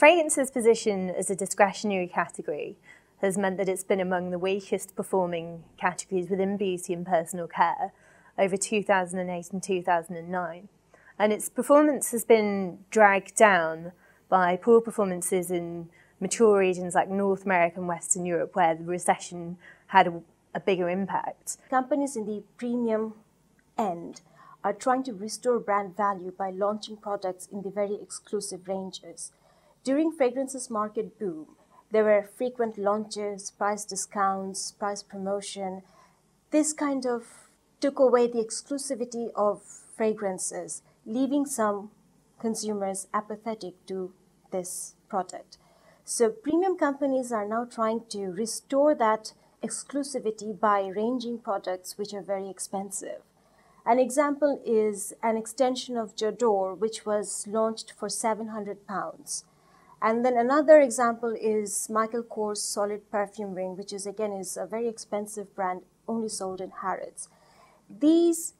Fragrance's position as a discretionary category has meant that it's been among the weakest performing categories within beauty and personal care over 2008 and 2009. And its performance has been dragged down by poor performances in mature regions like North America and Western Europe, where the recession had a bigger impact. Companies in the premium end are trying to restore brand value by launching products in the very exclusive ranges. During fragrances market boom, there were frequent launches, price discounts, price promotion. This kind of took away the exclusivity of fragrances, leaving some consumers apathetic to this product. So premium companies are now trying to restore that exclusivity by ranging products which are very expensive. An example is an extension of J'adore, which was launched for £700. And then another example is Michael Kors Solid Perfume Ring, which is again is a very expensive brand, only sold in Harrods. These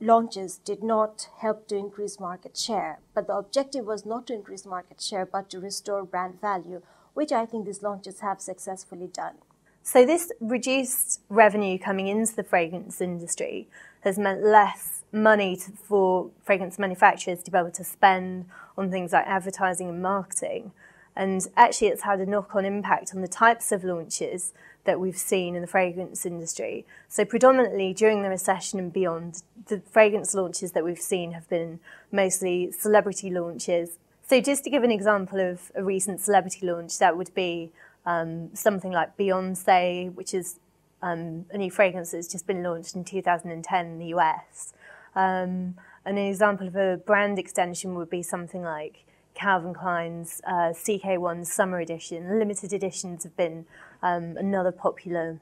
launches did not help to increase market share, but the objective was not to increase market share, but to restore brand value, which I think these launches have successfully done. So this reduced revenue coming into the fragrance industry has meant less money for fragrance manufacturers to be able to spend on things like advertising and marketing. And actually it's had a knock-on impact on the types of launches that we've seen in the fragrance industry. So predominantly during the recession and beyond, the fragrance launches that we've seen have been mostly celebrity launches. So just to give an example of a recent celebrity launch, that would be something like Beyoncé, which is a new fragrance that's just been launched in 2010 in the US. An example of a brand extension would be something like Calvin Klein's CK1 Summer Edition. Limited editions have been another popular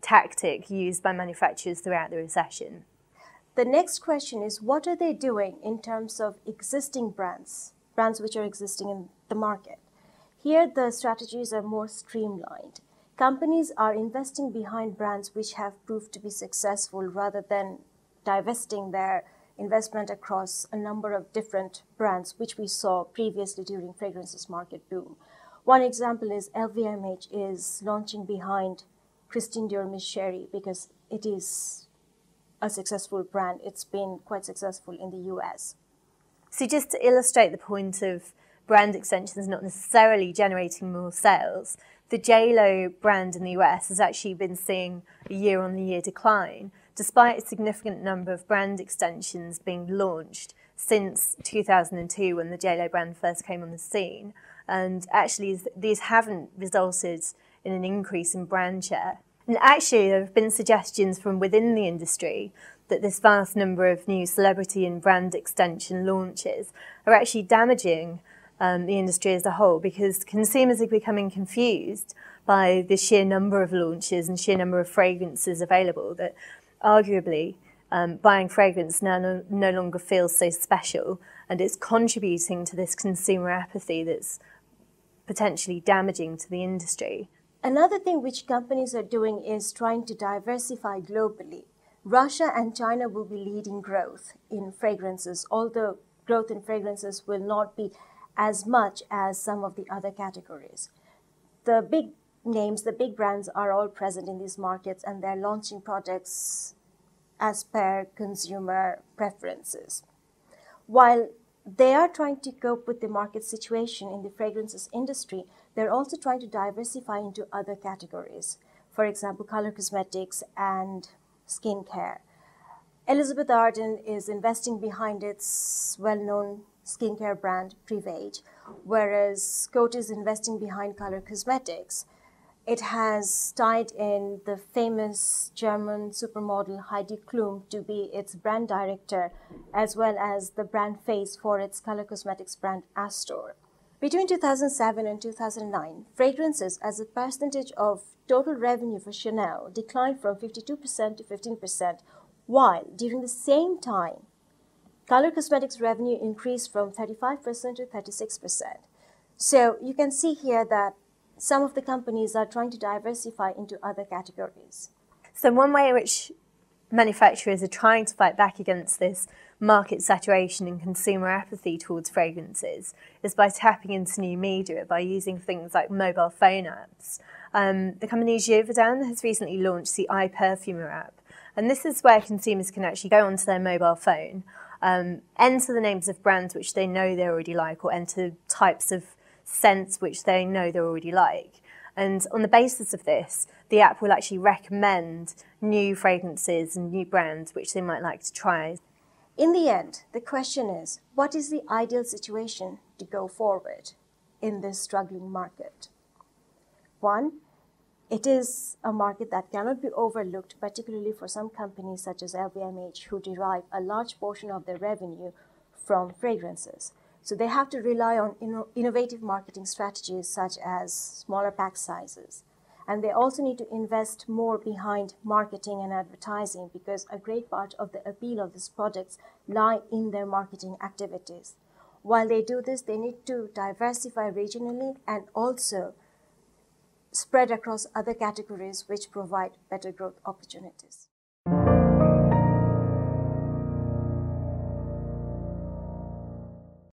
tactic used by manufacturers throughout the recession. The next question is, what are they doing in terms of existing brands which are existing in the market? Here the strategies are more streamlined. Companies are investing behind brands which have proved to be successful rather than divesting their investment across a number of different brands, which we saw previously during fragrances market boom. One example is LVMH is launching behind Christian Dior Miss Sherry because it is a successful brand. It's been quite successful in the US. So just to illustrate the point of brand extensions not necessarily generating more sales, the J.Lo brand in the US has actually been seeing a year-on-year decline, despite a significant number of brand extensions being launched since 2002 when the J.Lo brand first came on the scene. And actually, these haven't resulted in an increase in brand share. And actually, there have been suggestions from within the industry that this vast number of new celebrity and brand extension launches are actually damaging the industry as a whole, because consumers are becoming confused by the sheer number of launches and sheer number of fragrances available, that arguably buying fragrance now no longer feels so special, and it's contributing to this consumer apathy that's potentially damaging to the industry. Another thing which companies are doing is trying to diversify globally. Russia and China will be leading growth in fragrances, although growth in fragrances will not be as much as some of the other categories. The big names, the big brands are all present in these markets, and they're launching products as per consumer preferences. While they are trying to cope with the market situation in the fragrances industry, they're also trying to diversify into other categories. For example, color cosmetics and skincare. Elizabeth Arden is investing behind its well-known skincare brand Prevage, whereas Coty is investing behind color cosmetics. It has tied in the famous German supermodel Heidi Klum to be its brand director, as well as the brand face for its color cosmetics brand Astor. Between 2007 and 2009, fragrances as a percentage of total revenue for Chanel declined from 52% to 15%, while during the same time, color cosmetics revenue increased from 35% to 36%. So you can see here that some of the companies are trying to diversify into other categories. So one way which manufacturers are trying to fight back against this market saturation and consumer apathy towards fragrances is by tapping into new media, by using things like mobile phone apps. The company Giovedan has recently launched the iPerfumer app, and this is where consumers can actually go onto their mobile phone, enter the names of brands which they know they already like, or enter types of scents which they know they already like. And on the basis of this, the app will actually recommend new fragrances and new brands which they might like to try. In the end, the question is, what is the ideal situation to go forward in this struggling market? One, it is a market that cannot be overlooked, particularly for some companies such as LVMH, who derive a large portion of their revenue from fragrances. So they have to rely on innovative marketing strategies such as smaller pack sizes. And they also need to invest more behind marketing and advertising, because a great part of the appeal of these products lie in their marketing activities. While they do this, they need to diversify regionally and also spread across other categories which provide better growth opportunities.